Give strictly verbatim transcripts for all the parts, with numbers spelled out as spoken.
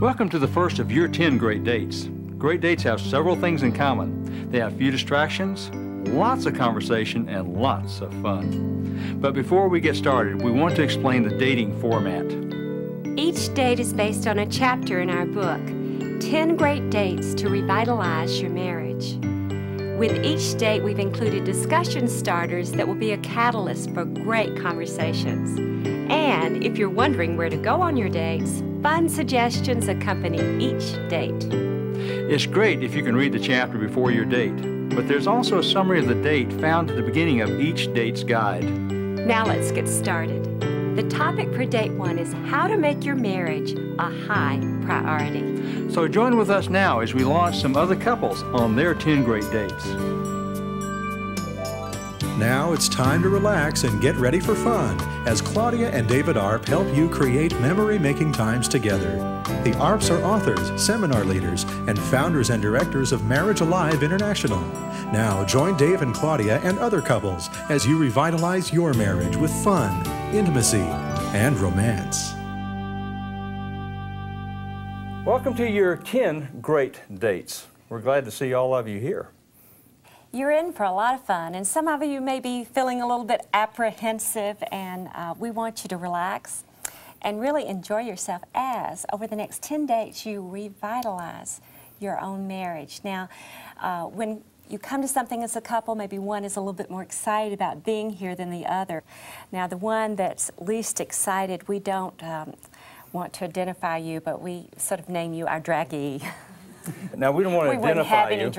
Welcome to the first of your ten Great Dates. Great Dates have several things in common. They have few distractions, lots of conversation, and lots of fun. But before we get started, we want to explain the dating format. Each date is based on a chapter in our book, ten Great Dates to Revitalize Your Marriage. With each date, we've included discussion starters that will be a catalyst for great conversations. And if you're wondering where to go on your dates, fun suggestions accompany each date. It's great if you can read the chapter before your date, but there's also a summary of the date found at the beginning of each date's guide. Now let's get started. The topic for date one is how to make your marriage a high priority. So join with us now as we launch some other couples on their ten Great Dates. Now it's time to relax and get ready for fun as Claudia and David Arp help you create memory-making times together. The Arps are authors, seminar leaders, and founders and directors of Marriage Alive International. Now join Dave and Claudia and other couples as you revitalize your marriage with fun, intimacy, and romance. Welcome to your ten Great Dates. We're glad to see all of you here. You're in for a lot of fun, and some of you may be feeling a little bit apprehensive, and uh, we want you to relax and really enjoy yourself as, over the next ten dates, you revitalize your own marriage. Now, uh, when you come to something as a couple, maybe one is a little bit more excited about being here than the other. Now, the one that's least excited, we don't um, want to identify you, but we sort of name you our draggy. Now, we don't want to we identify you. We wouldn't have any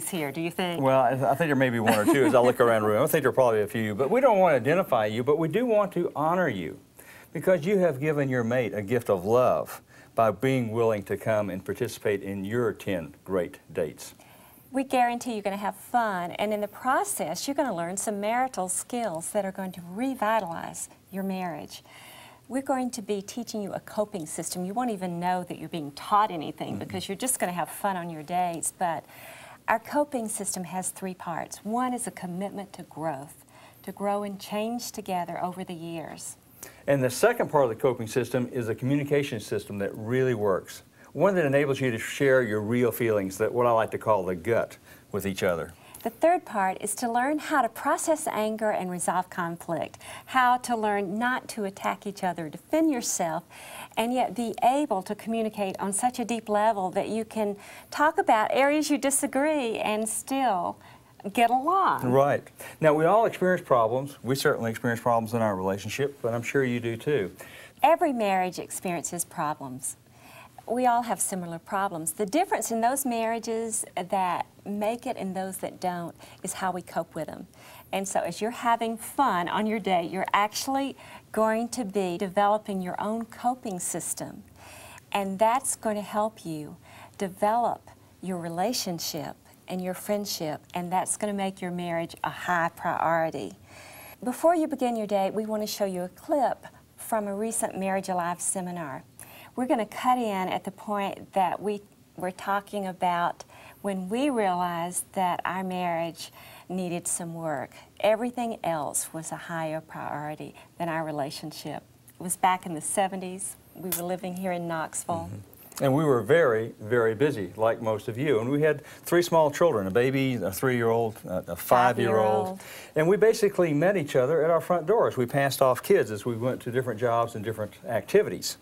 draggies here, do you think? Well, I, I think there may be one or two as I look around the room. I think there are probably a few, but we don't want to identify you, but we do want to honor you because you have given your mate a gift of love by being willing to come and participate in your ten Great Dates. We guarantee you're going to have fun, and in the process, you're going to learn some marital skills that are going to revitalize your marriage. We're going to be teaching you a coping system. You won't even know that you're being taught anything mm-hmm. because you're just going to have fun on your dates, but our coping system has three parts. One is a commitment to growth, to grow and change together over the years. And the second part of the coping system is a communication system that really works. One that enables you to share your real feelings, that what I like to call the gut, with each other. The third part is to learn how to process anger and resolve conflict, how to learn not to attack each other, defend yourself, and yet be able to communicate on such a deep level that you can talk about areas you disagree and still get along. Right. Now, we all experience problems. We certainly experience problems in our relationship, but I'm sure you do too. Every marriage experiences problems. We all have similar problems. The difference in those marriages that make it and those that don't is how we cope with them. And so as you're having fun on your date, you're actually going to be developing your own coping system. And that's going to help you develop your relationship and your friendship, and that's going to make your marriage a high priority. Before you begin your date, we want to show you a clip from a recent Marriage Alive seminar. We're going to cut in at the point that we were talking about when we realized that our marriage needed some work. Everything else was a higher priority than our relationship. It was back in the seventies. We were living here in Knoxville. Mm-hmm. And we were very, very busy, like most of you. And we had three small children, a baby, a three-year-old, a five-year-old. And we basically met each other at our front doors. We passed off kids as we went to different jobs and different activities.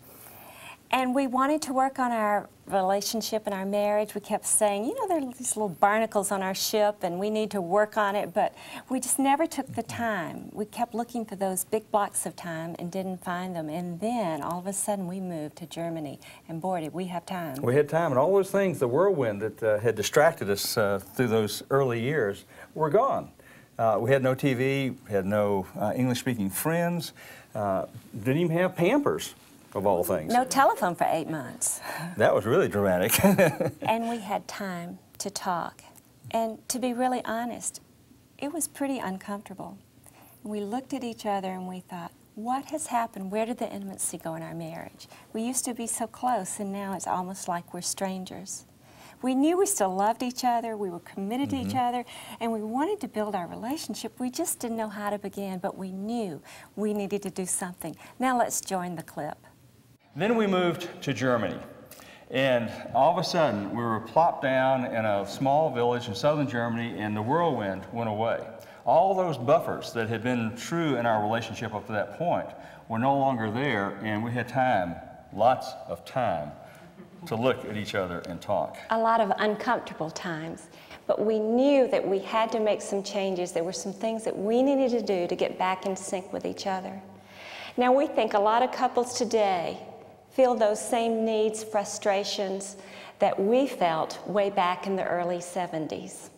And we wanted to work on our relationship and our marriage. We kept saying, you know, there are these little barnacles on our ship and we need to work on it, but we just never took the time. We kept looking for those big blocks of time and didn't find them. And then all of a sudden we moved to Germany, and boy, did we have time. We had time, and all those things, the whirlwind that uh, had distracted us uh, through those early years, were gone. Uh, we had no T V, had no uh, English-speaking friends, uh, didn't even have Pampers. Of all things. No telephone for eight months. That was really dramatic. And we had time to talk. And to be really honest, it was pretty uncomfortable. We looked at each other and we thought, what has happened? Where did the intimacy go in our marriage? We used to be so close, and now it's almost like we're strangers. We knew we still loved each other, we were committed mm-hmm. to each other, and we wanted to build our relationship. We just didn't know how to begin, but we knew we needed to do something. Now let's join the clip. Then we moved to Germany, And all of a sudden, we were plopped down in a small village in southern Germany, and the whirlwind went away. All those buffers that had been true in our relationship up to that point were no longer there, and we had time, lots of time, to look at each other and talk. A lot of uncomfortable times, but we knew that we had to make some changes. There were some things that we needed to do to get back in sync with each other. Now, we think a lot of couples today feel those same needs, frustrations that we felt way back in the early seventies.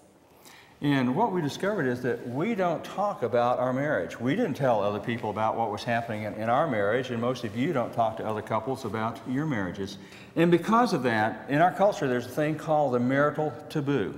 And what we discovered is that we don't talk about our marriage. We didn't tell other people about what was happening in, in our marriage, and most of you don't talk to other couples about your marriages. And because of that, in our culture, there's a thing called the marital taboo.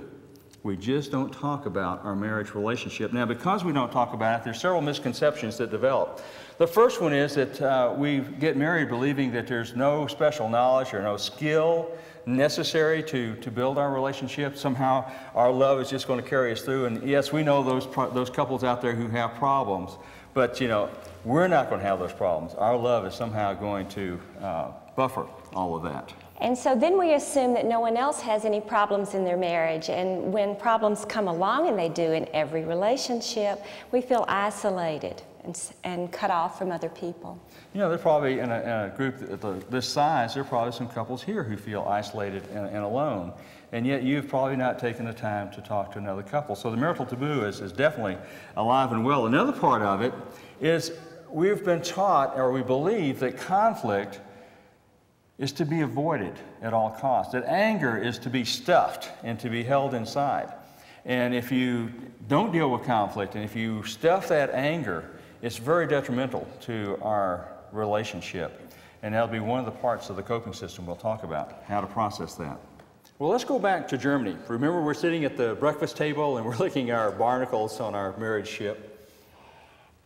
We just don't talk about our marriage relationship. Now, because we don't talk about it, there's several misconceptions that develop. The first one is that uh, we get married believing that there's no special knowledge or no skill necessary to, to build our relationship. Somehow our love is just going to carry us through. And yes, we know those, those couples out there who have problems, but you know, we're not going to have those problems. Our love is somehow going to uh, buffer all of that. And so then we assume that no one else has any problems in their marriage, and when problems come along, and they do in every relationship, we feel isolated and, and cut off from other people. You know, there's probably in a, in a group that, the, this size, there are probably some couples here who feel isolated and, and alone, and yet you've probably not taken the time to talk to another couple. So the marital taboo is, is definitely alive and well. Another part of it is we've been taught, or we believe, that conflict is to be avoided at all costs, that anger is to be stuffed and to be held inside. And if you don't deal with conflict, and if you stuff that anger, it's very detrimental to our relationship. And that'll be one of the parts of the coping system we'll talk about, how to process that. Well, let's go back to Germany. Remember, we're sitting at the breakfast table and we're licking our barnacles on our marriage ship.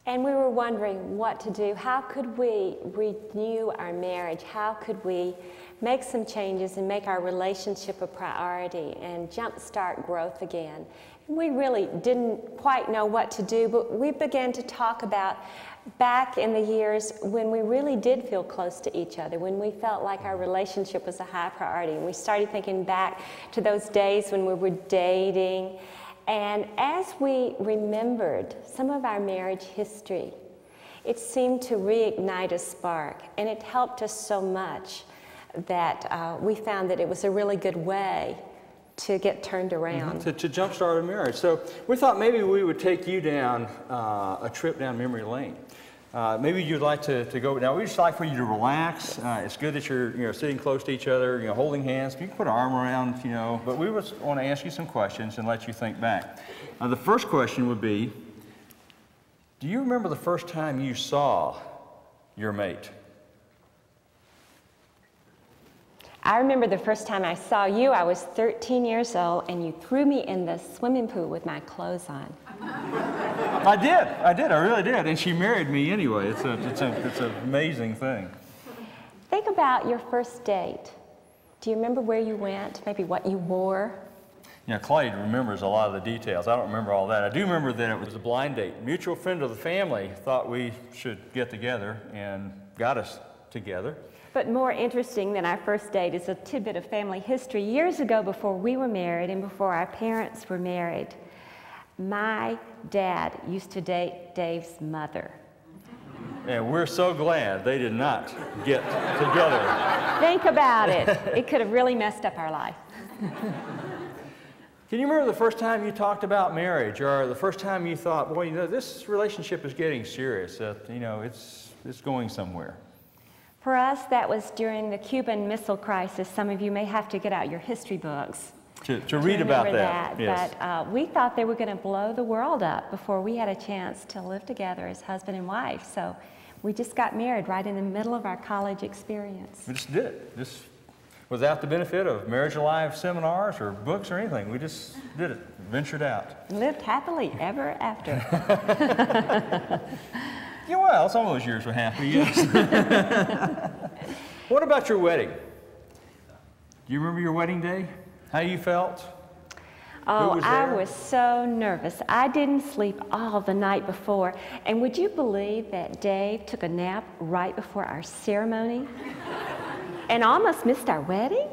And we were wondering what to do. How could we renew our marriage? How could we make some changes and make our relationship a priority and jumpstart growth again? And we really didn't quite know what to do, but we began to talk about back in the years when we really did feel close to each other, when we felt like our relationship was a high priority. And we started thinking back to those days when we were dating. And as we remembered some of our marriage history, it seemed to reignite a spark, and it helped us so much that uh, we found that it was a really good way to get turned around. Mm-hmm. To, to jumpstart a marriage. So we thought maybe we would take you down uh, a trip down memory lane. Uh, maybe you'd like to, to go, now we'd just like for you to relax. Uh, it's good that you're you know, sitting close to each other, you know, holding hands. You can put an arm around, you know, but we would want to ask you some questions and let you think back. Uh, the first question would be, do you remember the first time you saw your mate? I remember the first time I saw you, I was thirteen years old, and you threw me in the swimming pool with my clothes on. I did, I did, I really did, and she married me anyway. It's, a, it's, a, it's an amazing thing. Think about your first date. Do you remember where you went, maybe what you wore? You know, Claudia remembers a lot of the details. I don't remember all that. I do remember that it was a blind date. A mutual friend of the family thought we should get together and got us together. But more interesting than our first date is a tidbit of family history. Years ago, before we were married and before our parents were married, my dad used to date Dave's mother. And we're so glad they did not get together. Think about it. It could have really messed up our life. Can you remember the first time you talked about marriage, or the first time you thought, well, you know, this relationship is getting serious, uh, you know, it's, it's going somewhere? For us, that was during the Cuban Missile Crisis. Some of you may have to get out your history books to, to, to read about that. that. Yes. But uh, we thought they were going to blow the world up before we had a chance to live together as husband and wife. So we just got married right in the middle of our college experience. We just did it. Just without the benefit of Marriage Alive seminars or books or anything. We just did it, ventured out. Lived happily ever after. Yeah, well, some of those years were happy, yes. What about your wedding? Do you remember your wedding day? How you felt? Oh, was I was so nervous. I didn't sleep all the night before. And would you believe that Dave took a nap right before our ceremony and almost missed our wedding?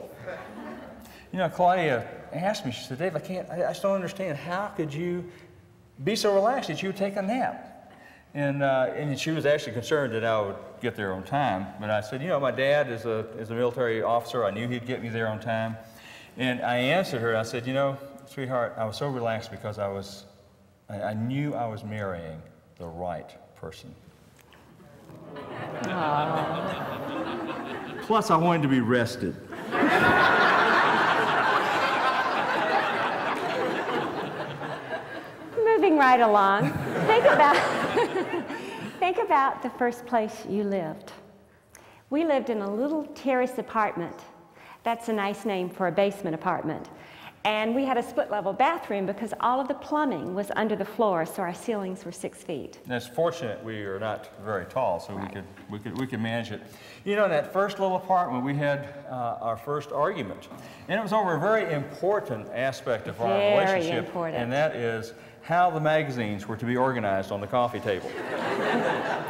You know, Claudia asked me, she said, Dave, I can't, I, I just don't understand. How could you be so relaxed that you would take a nap? And, uh, and she was actually concerned that I would get there on time. But I said, you know, my dad is a, is a military officer. I knew he'd get me there on time. And I answered her, I said, you know, sweetheart, I was so relaxed because I was, I, I knew I was marrying the right person. Aww. Plus, I wanted to be rested. Moving right along, think about, think about the first place you lived. We lived in a little terrace apartment. That's a nice name for a basement apartment. And we had a split-level bathroom because all of the plumbing was under the floor, so our ceilings were six feet. And it's fortunate we are not very tall, so right. we, could, we, could, we could manage it. You know, in that first little apartment, we had uh, our first argument. And it was over a very important aspect of our very relationship, important. And that is how the magazines were to be organized on the coffee table.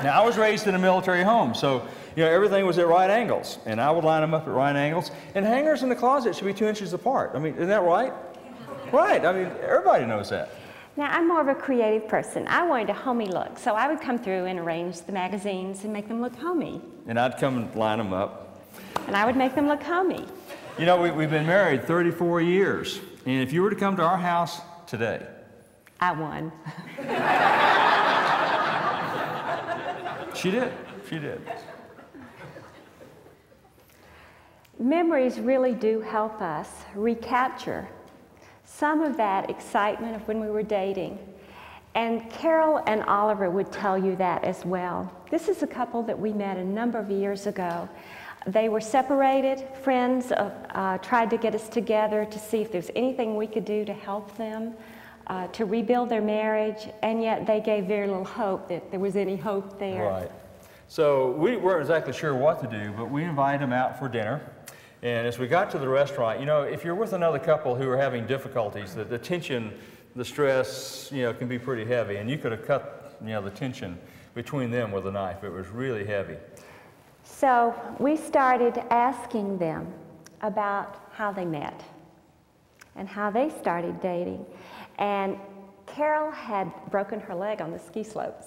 Now, I was raised in a military home, so you know, everything was at right angles, and I would line them up at right angles. And hangers in the closet should be two inches apart. I mean, isn't that right? Right, I mean, everybody knows that. Now, I'm more of a creative person. I wanted a homey look, so I would come through and arrange the magazines and make them look homey. And I'd come and line them up. And I would make them look homey. You know, we, we've been married thirty-four years, and if you were to come to our house today, I won. She did, she did. Memories really do help us recapture some of that excitement of when we were dating. And Carol and Oliver would tell you that as well. This is a couple that we met a number of years ago. They were separated. Friends uh, uh, tried to get us together to see if there's anything we could do to help them uh, to rebuild their marriage, and yet they gave very little hope that there was any hope there. Right. So we weren't exactly sure what to do, but we invited them out for dinner. And as we got to the restaurant, you know, if you're with another couple who are having difficulties, the, the tension, the stress, you know, can be pretty heavy. And you could have cut, you know, the tension between them with a knife. It was really heavy. So we started asking them about how they met and how they started dating. And Carol had broken her leg on the ski slopes.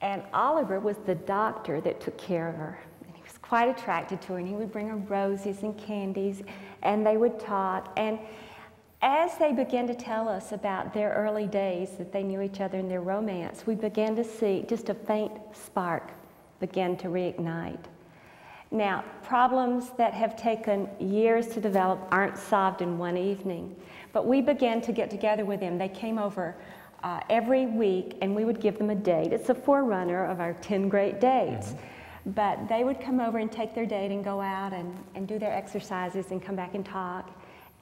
And Oliver was the doctor that took care of her. And he was quite attracted to her, and he would bring her roses and candies, and they would talk. And as they began to tell us about their early days that they knew each other in their romance, we began to see just a faint spark begin to reignite. Now, problems that have taken years to develop aren't solved in one evening, but we began to get together with them. They came over Uh, every week, and we would give them a date. It's a forerunner of our ten great dates. Mm-hmm. But they would come over and take their date and go out and, and do their exercises and come back and talk.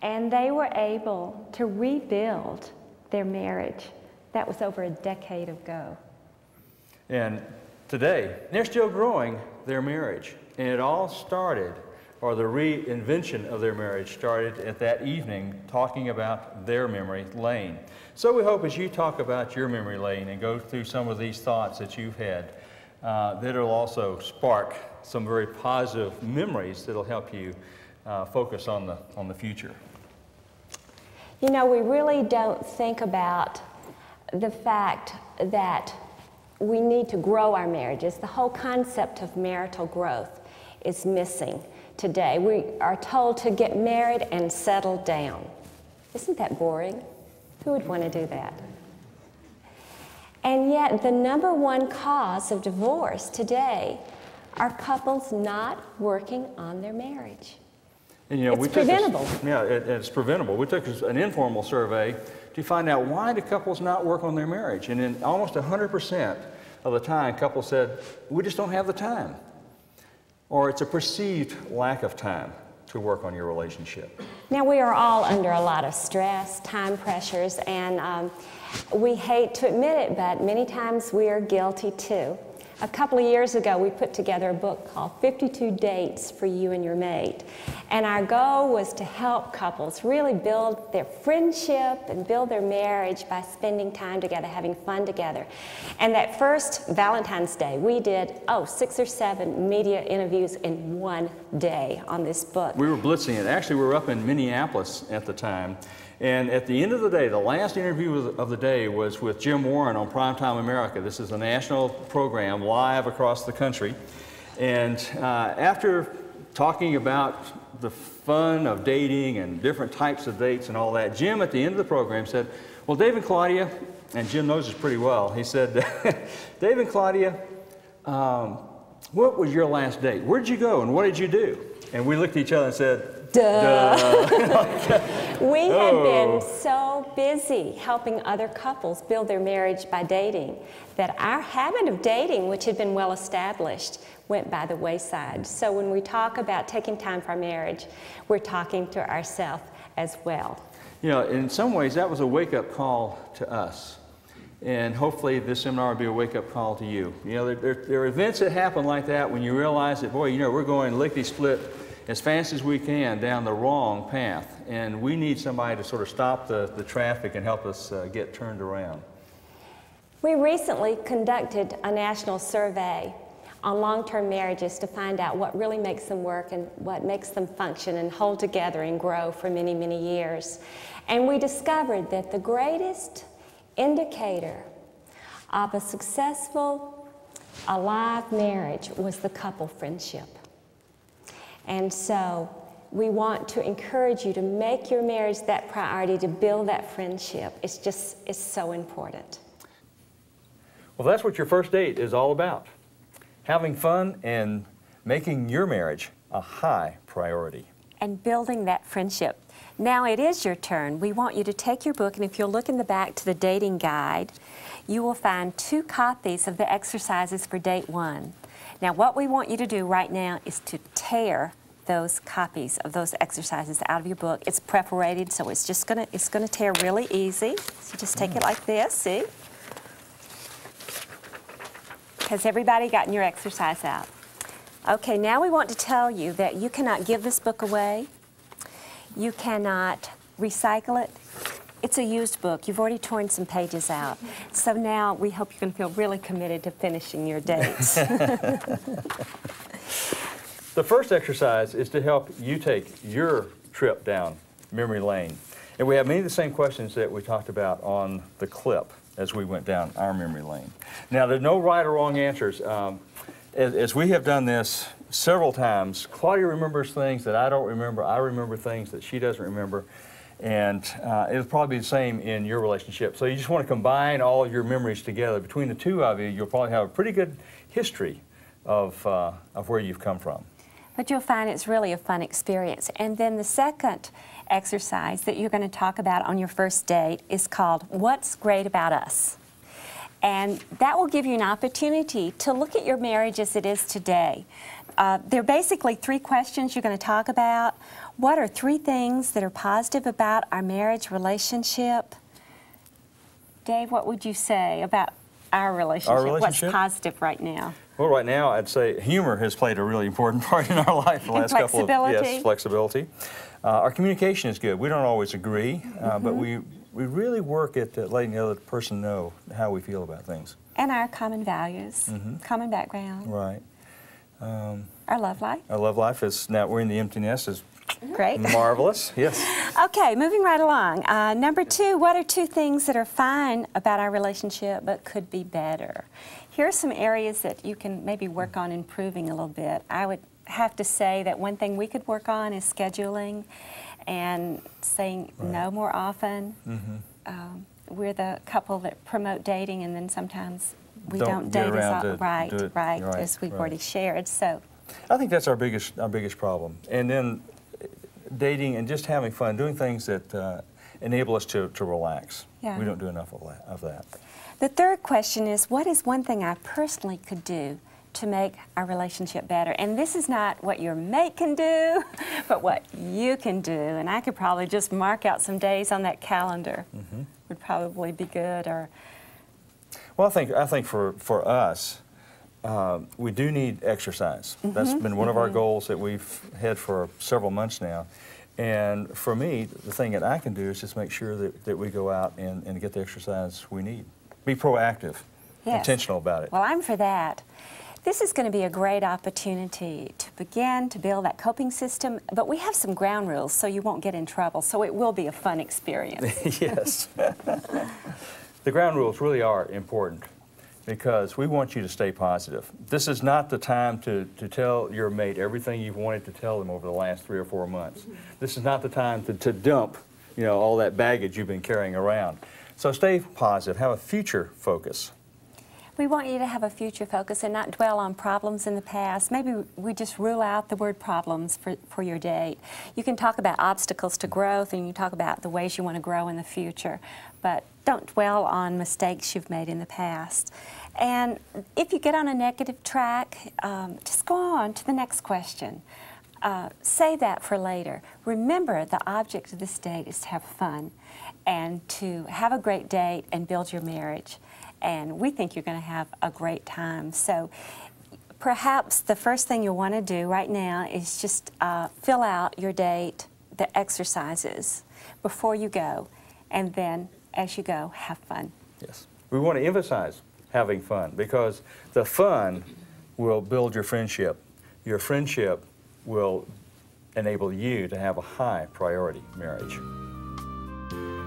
And they were able to rebuild their marriage. That was over a decade ago. And today, they're still growing their marriage. And it all started, or the reinvention of their marriage started at that evening talking about their memory lane. So we hope as you talk about your memory lane and go through some of these thoughts that you've had, uh, that it'll also spark some very positive memories that'll help you uh, focus on the, on the future. You know, we really don't think about the fact that we need to grow our marriages. The whole concept of marital growth is missing today. We are told to get married and settle down. Isn't that boring? Who would want to do that? And yet the number one cause of divorce today are couples not working on their marriage. And, you know, it's we preventable. Took a, yeah, it, it's preventable. We took an informal survey to find out why do couples not work on their marriage. And in almost one hundred percent of the time, couples said, we just don't have the time. Or it's a perceived lack of time to work on your relationship. Now, we are all under a lot of stress, time pressures, and um, we hate to admit it, but many times we are guilty too. A couple of years ago, we put together a book called fifty-two Dates for You and Your Mate, And our goal was to help couples really build their friendship and build their marriage by spending time together, having fun together. And that first Valentine's Day, we did, oh, six or seven media interviews in one day on this book. We were blitzing it. Actually, we were up in Minneapolis at the time. And at the end of the day, the last interview of the day was with Jim Warren on Primetime America. This is a national program live across the country. And uh, after talking about the fun of dating and different types of dates and all that, Jim at the end of the program said, well, Dave and Claudia, and Jim knows this pretty well, he said, Dave and Claudia, um, what was your last date? Where'd you go and what did you do? And we looked at each other and said, duh. Duh. We had oh. been so busy helping other couples build their marriage by dating that our habit of dating, which had been well established, went by the wayside. So when we talk about taking time for our marriage, we're talking to ourselves as well. You know, in some ways, that was a wake-up call to us. And hopefully this seminar will be a wake-up call to you. You know, there, there, there are events that happen like that when you realize that, boy, you know, we're going lickety-split as fast as we can down the wrong path, and we need somebody to sort of stop the, the traffic and help us uh, get turned around. We recently conducted a national survey on long-term marriages to find out what really makes them work and what makes them function and hold together and grow for many, many years. And we discovered that the greatest indicator of a successful, alive marriage was the couple friendship. And so we want to encourage you to make your marriage that priority, to build that friendship. It's just, it's so important. Well, that's what your first date is all about. Having fun and making your marriage a high priority. And building that friendship. Now it is your turn. We want you to take your book, and if you'll look in the back to the dating guide, you will find two copies of the exercises for date one. Now, what we want you to do right now is to tear those copies of those exercises out of your book. It's perforated, so it's just gonna, it's gonna tear really easy. So just take mm. it like this, see? Has everybody gotten your exercise out? Okay, now we want to tell you that you cannot give this book away. You cannot recycle it. It's a used book. You've already torn some pages out. So now we hope you can feel really committed to finishing your dates. The first exercise is to help you take your trip down memory lane. And we have many of the same questions that we talked about on the clip as we went down our memory lane. Now, there's no right or wrong answers. Um, as, as we have done this several times, Claudia remembers things that I don't remember. I remember things that she doesn't remember. And uh, it'll probably be the same in your relationship. So you just want to combine all of your memories together. Between the two of you, you'll probably have a pretty good history of, uh, of where you've come from. But you'll find it's really a fun experience. And then the second exercise that you're going to talk about on your first date is called What's Great About Us? And that will give you an opportunity to look at your marriage as it is today. Uh, there are basically three questions you're going to talk about. What are three things that are positive about our marriage relationship? Dave, what would you say about our relationship? Our relationship? What's positive right now? Well, right now, I'd say humor has played a really important part in our life the last couple of years. Yes, flexibility. Uh, our communication is good. We don't always agree, uh, mm-hmm. but we, we really work at uh, letting the other person know how we feel about things. And our common values, mm-hmm. common background. Right. Um, our love life. Our love life is, now we're in the empty nest, is great. Marvelous, yes. Okay, moving right along. Uh, number two, what are two things that are fine about our relationship but could be better? Here are some areas that you can maybe work on improving a little bit. I would have to say that one thing we could work on is scheduling and saying right. no more often. Mm-hmm. um, we're the couple that promote dating, and then sometimes we don't, don't date as all, right, do right, right, as we've right. already shared. So, I think that's our biggest our biggest problem. And then dating and just having fun, doing things that uh, enable us to, to relax. Yeah. We don't do enough of that. The third question is, what is one thing I personally could do to make our relationship better? And this is not what your mate can do, but what you can do. And I could probably just mark out some days on that calendar. Mm-hmm. Would probably be good. Or well, I think I think for for us, Uh, we do need exercise. Mm-hmm. That's been one mm-hmm. of our goals that we've had for several months now. And for me, the thing that I can do is just make sure that, that we go out and, and get the exercise we need. Be proactive, yes. intentional about it. Well, I'm for that. This is going to be a great opportunity to begin to build that coping system, but we have some ground rules so you won't get in trouble, so it will be a fun experience. Yes. The ground rules really are important because we want you to stay positive. This is not the time to, to tell your mate everything you've wanted to tell them over the last three or four months. This is not the time to, to dump, you know, all that baggage you've been carrying around. So stay positive, have a future focus. We want you to have a future focus and not dwell on problems in the past. Maybe we just rule out the word problems for, for your date. You can talk about obstacles to growth and you talk about the ways you want to grow in the future, but don't dwell on mistakes you've made in the past. And if you get on a negative track, um, just go on to the next question. Uh, save that for later. Remember, the object of this date is to have fun and to have a great date and build your marriage. And we think you're going to have a great time. So perhaps the first thing you'll want to do right now is just uh, fill out your date, the exercises, before you go. And then, as you go, have fun. Yes. We want to emphasize having fun because the fun will build your friendship. Your friendship will enable you to have a high priority marriage.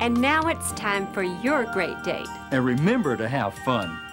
And now it's time for your great date. And remember to have fun.